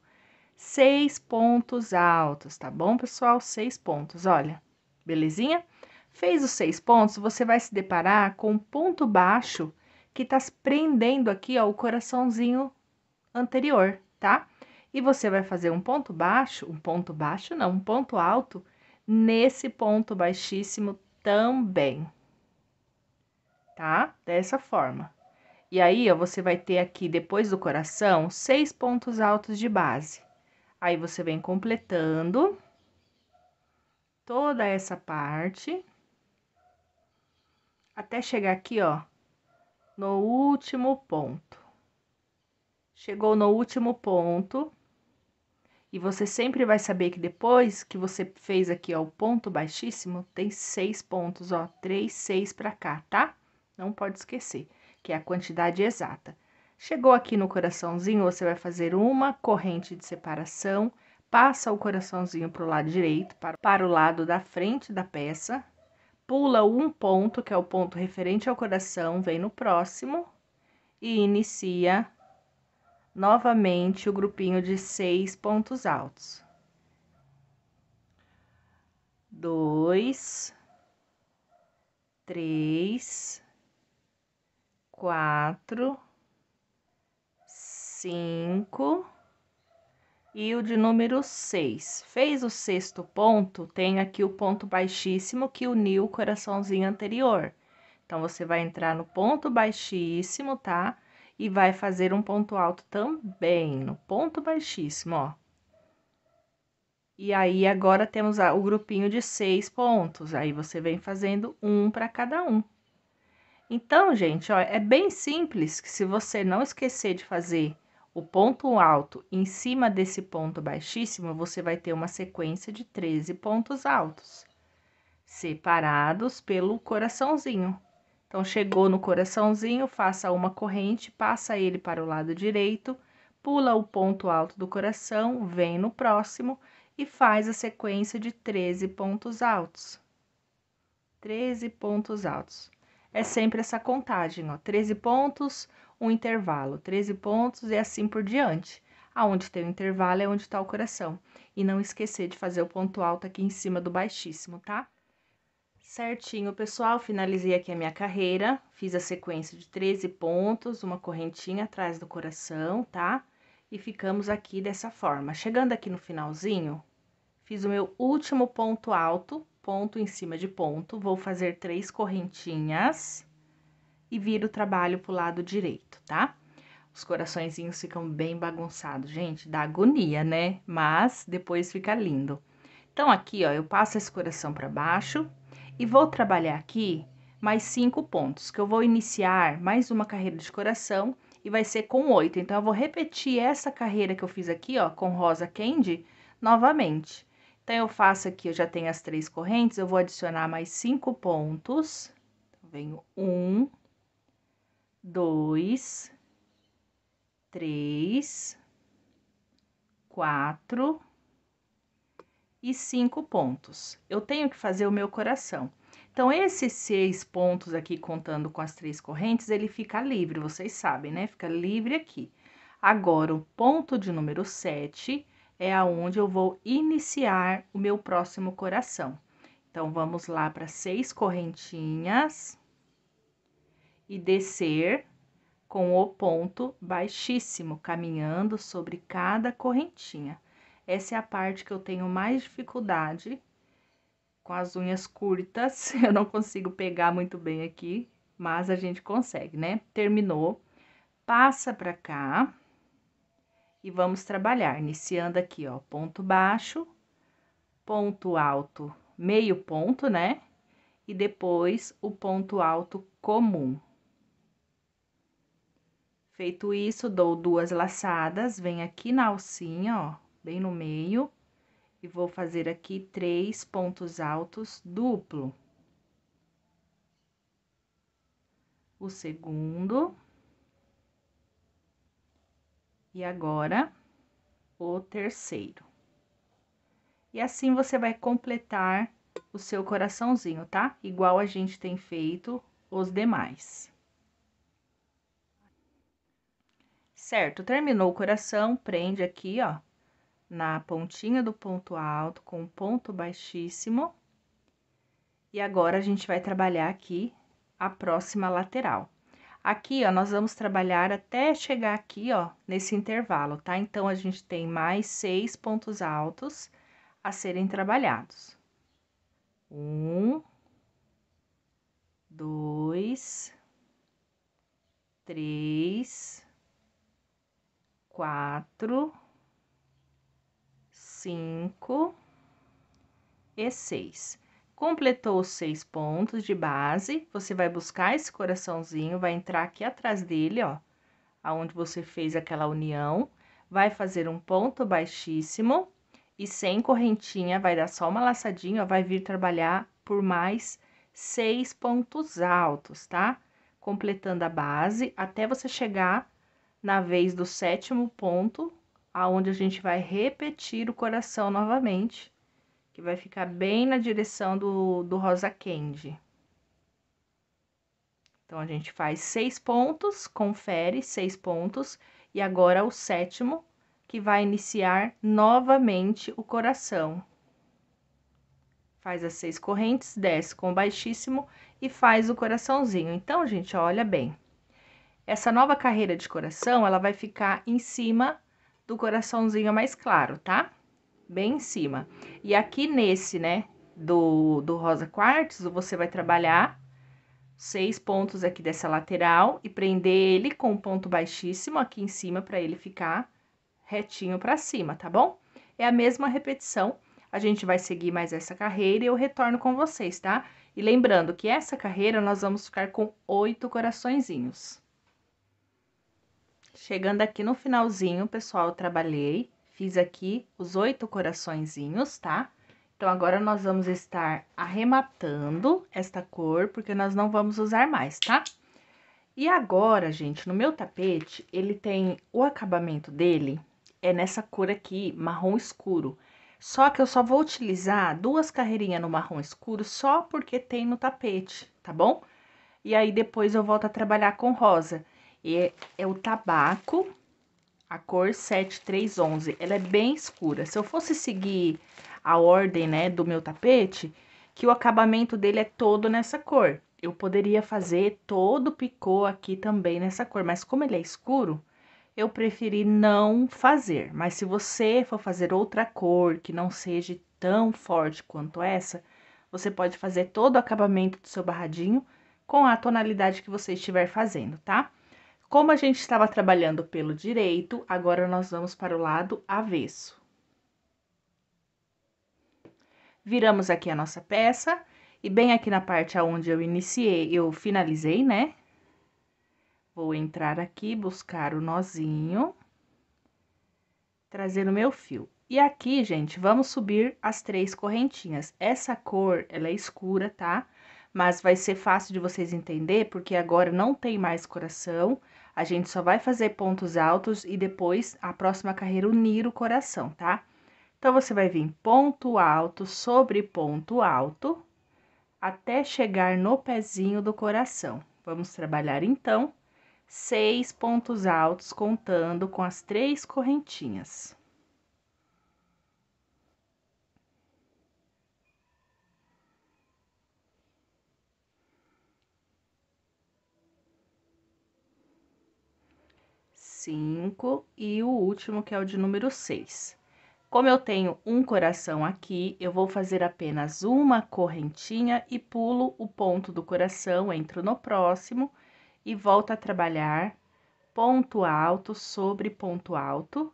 Seis pontos altos, tá bom, pessoal? Seis pontos, olha, belezinha? Fez os seis pontos, você vai se deparar com um ponto baixo que tá prendendo aqui, ó, o coraçãozinho anterior, tá? E você vai fazer um ponto baixo, um ponto baixo não, um ponto alto, nesse ponto baixíssimo também, tá? Dessa forma. E aí, ó, você vai ter aqui, depois do coração, seis pontos altos de base. Aí, você vem completando toda essa parte, até chegar aqui, ó, no último ponto. Chegou no último ponto, e você sempre vai saber que depois que você fez aqui, ó, o ponto baixíssimo, tem seis pontos, ó, três, seis pra cá, tá? Não pode esquecer, que é a quantidade exata. Chegou aqui no coraçãozinho, você vai fazer uma corrente de separação, passa o coraçãozinho pro lado direito, para, para o lado da frente da peça, pula um ponto, que é o ponto referente ao coração, vem no próximo, e inicia novamente o grupinho de seis pontos altos. Dois, três, quatro, cinco e o de número seis. Fez o sexto ponto, tem aqui o ponto baixíssimo que uniu o coraçãozinho anterior. Então, você vai entrar no ponto baixíssimo, tá? E vai fazer um ponto alto também, no ponto baixíssimo, ó. E aí, agora temos o grupinho de seis pontos. Aí, você vem fazendo um para cada um. Então, gente, ó, é bem simples que se você não esquecer de fazer o ponto alto em cima desse ponto baixíssimo, você vai ter uma sequência de treze pontos altos, separados pelo coraçãozinho. Então, chegou no coraçãozinho, faça uma corrente, passa ele para o lado direito, pula o ponto alto do coração, vem no próximo e faz a sequência de treze pontos altos. treze pontos altos. É sempre essa contagem, ó, treze pontos, um intervalo, treze pontos e assim por diante. Aonde tem o intervalo é onde está o coração. E não esquecer de fazer o ponto alto aqui em cima do baixíssimo, tá? Certinho, pessoal, finalizei aqui a minha carreira, fiz a sequência de treze pontos, uma correntinha atrás do coração, tá? E ficamos aqui dessa forma. Chegando aqui no finalzinho, fiz o meu último ponto alto, ponto em cima de ponto, vou fazer três correntinhas e viro o trabalho pro lado direito, tá? Os coraçõezinhos ficam bem bagunçados, gente, dá agonia, né? Mas depois fica lindo. Então, aqui, ó, eu passo esse coração pra baixo. E vou trabalhar aqui mais cinco pontos, que eu vou iniciar mais uma carreira de coração e vai ser com oito. Então, eu vou repetir essa carreira que eu fiz aqui, ó, com Rosa Candy, novamente. Então, eu faço aqui, eu já tenho as três correntes, eu vou adicionar mais cinco pontos. Então, venho um, dois, três, quatro... e cinco pontos. Eu tenho que fazer o meu coração. Então, esses seis pontos aqui, contando com as três correntes, ele fica livre, vocês sabem, né? Fica livre aqui. Agora, o ponto de número sete é aonde eu vou iniciar o meu próximo coração. Então, vamos lá para seis correntinhas e descer com o ponto baixíssimo, caminhando sobre cada correntinha. Essa é a parte que eu tenho mais dificuldade, com as unhas curtas, eu não consigo pegar muito bem aqui, mas a gente consegue, né? Terminou, passa pra cá e vamos trabalhar, iniciando aqui, ó, ponto baixo, ponto alto, meio ponto, né? E depois o ponto alto comum. Feito isso, dou duas laçadas, venho aqui na alcinha, ó, bem no meio, e vou fazer aqui três pontos altos duplo. O segundo. E agora, o terceiro. E assim, você vai completar o seu coraçãozinho, tá? Igual a gente tem feito os demais. Certo, terminou o coração, prende aqui, ó, na pontinha do ponto alto com um ponto baixíssimo. E agora, a gente vai trabalhar aqui a próxima lateral. Aqui, ó, nós vamos trabalhar até chegar aqui, ó, nesse intervalo, tá? Então, a gente tem mais seis pontos altos a serem trabalhados. Um, dois, três, quatro... cinco e seis. Completou os seis pontos de base, você vai buscar esse coraçãozinho, vai entrar aqui atrás dele, ó, aonde você fez aquela união, vai fazer um ponto baixíssimo e sem correntinha, vai dar só uma laçadinha, ó, vai vir trabalhar por mais seis pontos altos, tá? Completando a base até você chegar na vez do sétimo ponto, aonde a gente vai repetir o coração novamente, que vai ficar bem na direção do, do Rosa Candy. Então, a gente faz seis pontos, confere seis pontos, E agora o sétimo, que vai iniciar novamente o coração. Faz as seis correntes, desce com o baixíssimo e faz o coraçãozinho. Então, gente, olha bem. Essa nova carreira de coração, ela vai ficar em cima do coraçãozinho mais claro, tá? Bem em cima. E aqui nesse, né, do, do rosa quartzo, você vai trabalhar seis pontos aqui dessa lateral e prender ele com um ponto baixíssimo aqui em cima para ele ficar retinho para cima, tá bom? É a mesma repetição. A gente vai seguir mais essa carreira e eu retorno com vocês, tá? E lembrando que essa carreira nós vamos ficar com oito coraçõezinhos. Chegando aqui no finalzinho, pessoal, eu trabalhei, fiz aqui os oito coraçõezinhos, tá? Então, agora nós vamos estar arrematando esta cor, porque nós não vamos usar mais, tá? E agora, gente, no meu tapete, ele tem... O acabamento dele é nessa cor aqui, marrom escuro. Só que eu só vou utilizar duas carreirinhas no marrom escuro só porque tem no tapete, tá bom? E aí, depois eu volto a trabalhar com rosa. E é, é o tabaco, a cor sete três onze. Ela é bem escura. Se eu fosse seguir a ordem, né, do meu tapete, que o acabamento dele é todo nessa cor. Eu poderia fazer todo o picô aqui também nessa cor, mas como ele é escuro... Eu preferi não fazer, mas se você for fazer outra cor que não seja tão forte quanto essa, você pode fazer todo o acabamento do seu barradinho com a tonalidade que você estiver fazendo, tá? Como a gente estava trabalhando pelo direito, agora nós vamos para o lado avesso. Viramos aqui a nossa peça e bem aqui na parte aonde eu iniciei, eu finalizei, né? Vou entrar aqui, buscar o nozinho, trazer o meu fio. E aqui, gente, vamos subir as três correntinhas. Essa cor, ela é escura, tá? Mas vai ser fácil de vocês entender, porque agora não tem mais coração. A gente só vai fazer pontos altos e depois, a próxima carreira, unir o coração, tá? Então, você vai vir ponto alto sobre ponto alto, até chegar no pezinho do coração. Vamos trabalhar, então... Seis pontos altos, contando com as três correntinhas. Cinco, e o último, que é o de número seis. Como eu tenho um coração aqui, eu vou fazer apenas uma correntinha e pulo o ponto do coração, entro no próximo... E volta a trabalhar ponto alto sobre ponto alto,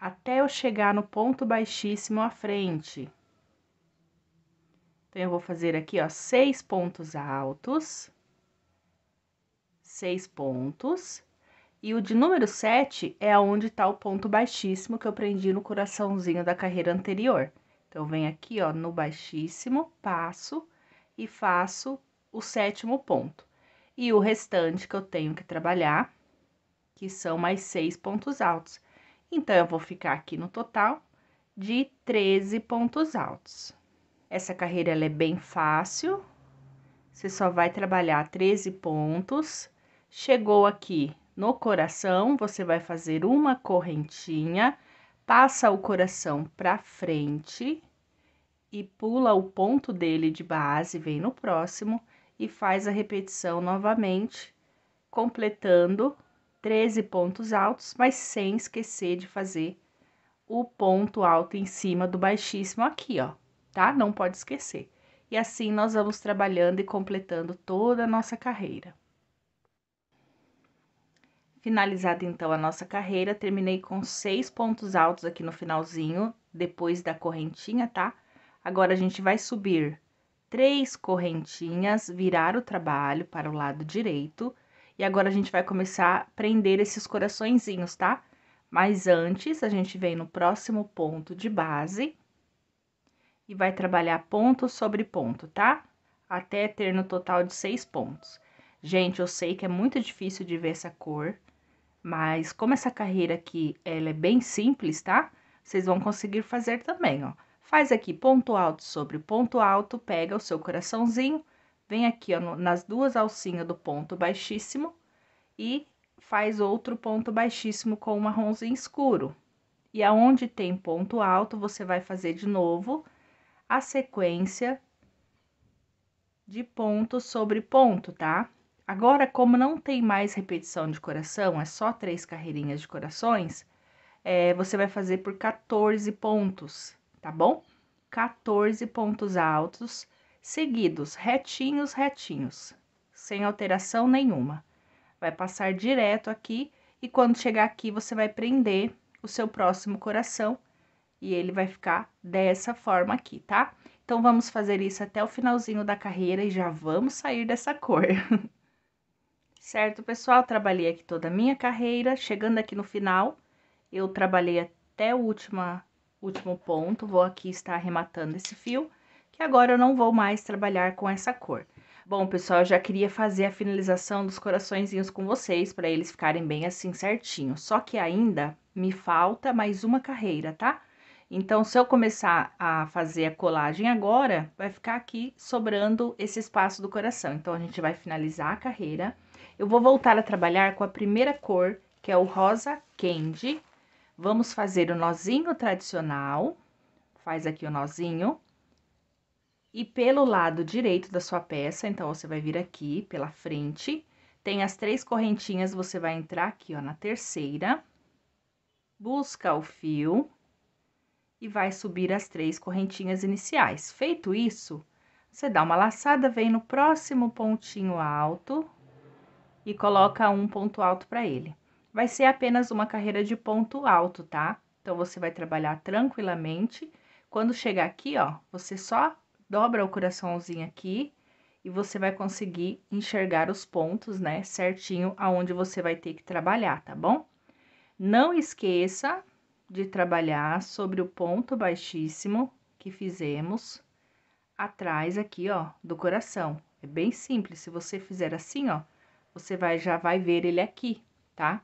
até eu chegar no ponto baixíssimo à frente. Então, eu vou fazer aqui, ó, seis pontos altos, seis pontos, e o de número sete é onde tá o ponto baixíssimo que eu prendi no coraçãozinho da carreira anterior. Então, venho aqui, ó, no baixíssimo, passo e faço o sétimo ponto. E o restante que eu tenho que trabalhar, que são mais seis pontos altos. Então, eu vou ficar aqui no total de treze pontos altos. Essa carreira, ela é bem fácil. Você só vai trabalhar treze pontos. Chegou aqui no coração, você vai fazer uma correntinha, passa o coração pra frente e pula o ponto dele de base, vem no próximo... E faz a repetição novamente, completando treze pontos altos, mas sem esquecer de fazer o ponto alto em cima do baixíssimo aqui, ó, tá? Não pode esquecer. E assim, nós vamos trabalhando e completando toda a nossa carreira. Finalizada, então, a nossa carreira, terminei com seis pontos altos aqui no finalzinho, depois da correntinha, tá? Agora, a gente vai subir... Três correntinhas, virar o trabalho para o lado direito. E agora, a gente vai começar a prender esses coraçõezinhos, tá? Mas antes, a gente vem no próximo ponto de base e vai trabalhar ponto sobre ponto, tá? Até ter no total de seis pontos. Gente, eu sei que é muito difícil de ver essa cor, mas como essa carreira aqui, ela é bem simples, tá? Vocês vão conseguir fazer também, ó. Faz aqui ponto alto sobre ponto alto, pega o seu coraçãozinho, vem aqui, ó, nas duas alcinhas do ponto baixíssimo e faz outro ponto baixíssimo com o marronzinho escuro. E aonde tem ponto alto, você vai fazer de novo a sequência de ponto sobre ponto, tá? Agora, como não tem mais repetição de coração, é só três carreirinhas de corações, é, você vai fazer por quatorze pontos, tá bom? quatorze pontos altos seguidos, retinhos, retinhos, sem alteração nenhuma. Vai passar direto aqui e quando chegar aqui, você vai prender o seu próximo coração e ele vai ficar dessa forma aqui, tá? Então, vamos fazer isso até o finalzinho da carreira e já vamos sair dessa cor. Certo, pessoal? Trabalhei aqui toda a minha carreira, chegando aqui no final, eu trabalhei até o última, último ponto, vou aqui estar arrematando esse fio, que agora eu não vou mais trabalhar com essa cor. Bom, pessoal, eu já queria fazer a finalização dos coraçõezinhos com vocês, para eles ficarem bem assim certinho. Só que ainda me falta mais uma carreira, tá? Então, se eu começar a fazer a colagem agora, vai ficar aqui sobrando esse espaço do coração. Então, a gente vai finalizar a carreira. Eu vou voltar a trabalhar com a primeira cor, que é o Rosa Candy. Vamos fazer o nozinho tradicional. Faz aqui o nozinho. E pelo lado direito da sua peça, então, você vai vir aqui pela frente. Tem as três correntinhas, você vai entrar aqui, ó, na terceira. Busca o fio e vai subir as três correntinhas iniciais. Feito isso, você dá uma laçada, vem no próximo pontinho alto e coloca um ponto alto para ele. Vai ser apenas uma carreira de ponto alto, tá? Então, você vai trabalhar tranquilamente. Quando chegar aqui, ó, você só dobra o coraçãozinho aqui e você vai conseguir enxergar os pontos, né, certinho aonde você vai ter que trabalhar, tá bom? Não esqueça de trabalhar sobre o ponto baixíssimo que fizemos atrás aqui, ó, do coração. É bem simples, se você fizer assim, ó, você vai, já vai ver ele aqui, tá?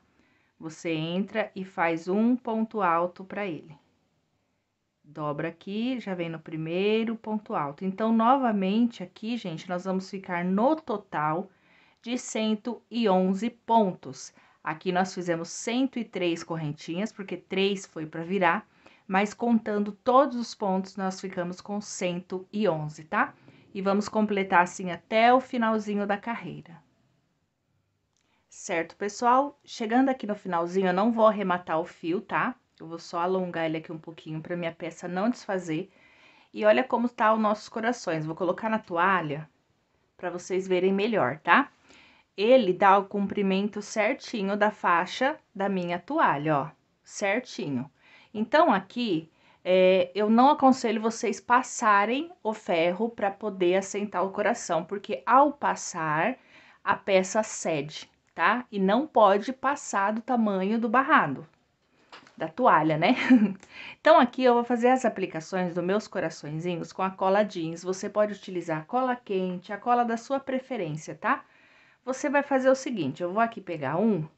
Você entra e faz um ponto alto para ele. Dobra aqui, já vem no primeiro ponto alto. Então, novamente aqui, gente, nós vamos ficar no total de cento e onze pontos. Aqui nós fizemos cento e três correntinhas, porque três foi para virar, mas contando todos os pontos, nós ficamos com cento e onze, tá? E vamos completar assim até o finalzinho da carreira. Certo, pessoal? Chegando aqui no finalzinho, eu não vou arrematar o fio, tá? Eu vou só alongar ele aqui um pouquinho para minha peça não desfazer. E olha como tá os nossos corações. Vou colocar na toalha para vocês verem melhor, tá? Ele dá o comprimento certinho da faixa da minha toalha, ó, certinho. Então, aqui, é, eu não aconselho vocês passarem o ferro para poder assentar o coração, porque ao passar, a peça cede, tá? E não pode passar do tamanho do barrado, da toalha, né? Então, aqui eu vou fazer as aplicações dos meus coraçõezinhos com a cola jeans. Você pode utilizar a cola quente, a cola da sua preferência, tá? Você vai fazer o seguinte, eu vou aqui pegar um,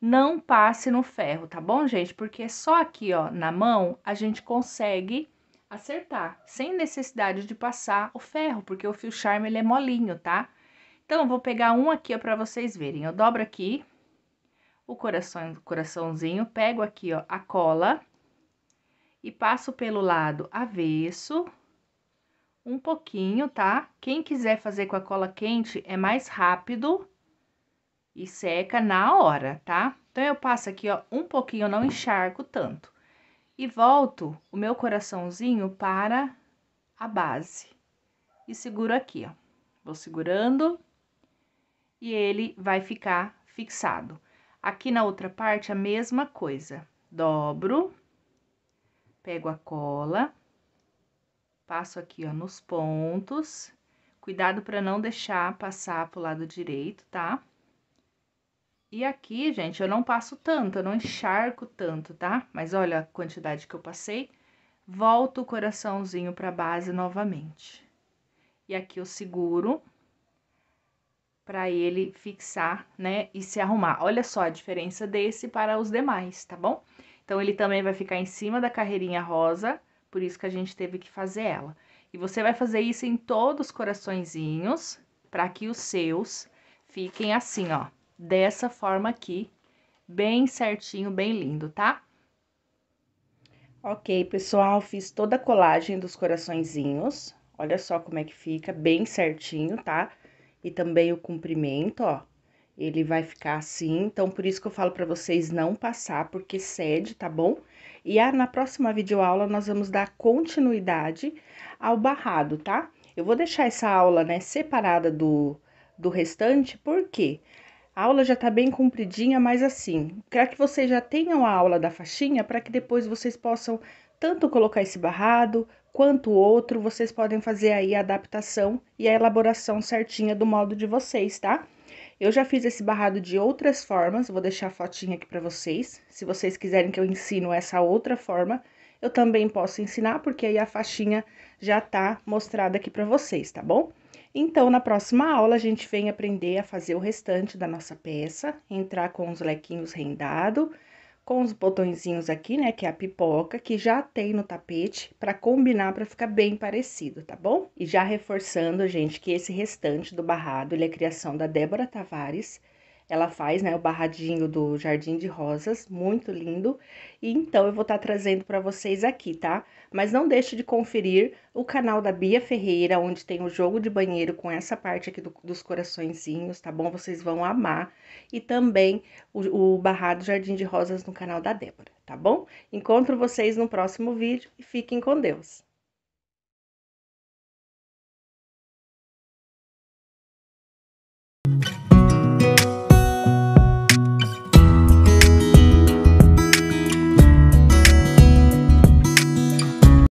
não passe no ferro, tá bom, gente? Porque só aqui, ó, na mão, a gente consegue acertar, sem necessidade de passar o ferro, porque o fio Charme, ele é molinho, tá? Então, eu vou pegar um aqui, ó, pra vocês verem. Eu dobro aqui o coração, coraçãozinho, pego aqui, ó, a cola e passo pelo lado avesso um pouquinho, tá? Quem quiser fazer com a cola quente é mais rápido e seca na hora, tá? Então, eu passo aqui, ó, um pouquinho, eu não encharco tanto. E volto o meu coraçãozinho para a base. E seguro aqui, ó. Vou segurando e ele vai ficar fixado. Aqui na outra parte, a mesma coisa. Dobro, pego a cola, passo aqui, ó, nos pontos. Cuidado para não deixar passar pro lado direito, tá? E aqui, gente, eu não passo tanto, eu não encharco tanto, tá? Mas olha a quantidade que eu passei. Volto o coraçãozinho pra base novamente. E aqui eu seguro pra ele fixar, né, e se arrumar. Olha só a diferença desse para os demais, tá bom? Então, ele também vai ficar em cima da carreirinha rosa. Por isso que a gente teve que fazer ela. E você vai fazer isso em todos os coraçõezinhos, para que os seus fiquem assim, ó, dessa forma aqui, bem certinho, bem lindo, tá? Ok, pessoal, fiz toda a colagem dos coraçõezinhos. Olha só como é que fica, bem certinho, tá? E também o comprimento, ó, ele vai ficar assim. Então, por isso que eu falo pra vocês não passar, porque cede, tá bom? E a, na próxima videoaula, nós vamos dar continuidade ao barrado, tá? Eu vou deixar essa aula, né, separada do, do restante, por quê? A aula já tá bem compridinha, mas assim, quero que vocês já tenham a aula da faixinha, para que depois vocês possam tanto colocar esse barrado, quanto outro, vocês podem fazer aí a adaptação e a elaboração certinha do modo de vocês, tá? Eu já fiz esse barrado de outras formas, vou deixar a fotinha aqui pra vocês. Se vocês quiserem que eu ensino essa outra forma, eu também posso ensinar, porque aí a faixinha já tá mostrada aqui pra vocês, tá bom? Então, na próxima aula, a gente vem aprender a fazer o restante da nossa peça, entrar com os lequinhos rendado, com os botõezinhos aqui, né, que é a pipoca, que já tem no tapete, pra combinar, pra ficar bem parecido, tá bom? E já reforçando, gente, que esse restante do barrado, ele é criação da Débora Tavares, ela faz, né, o barradinho do Jardim de Rosas, muito lindo, e então eu vou estar trazendo pra vocês aqui, tá? Mas não deixe de conferir o canal da Bia Ferreira, onde tem o jogo de banheiro com essa parte aqui do, dos coraçõezinhos, tá bom? Vocês vão amar, e também o, o barrado Jardim de Rosas no canal da Débora, tá bom? Encontro vocês no próximo vídeo e fiquem com Deus!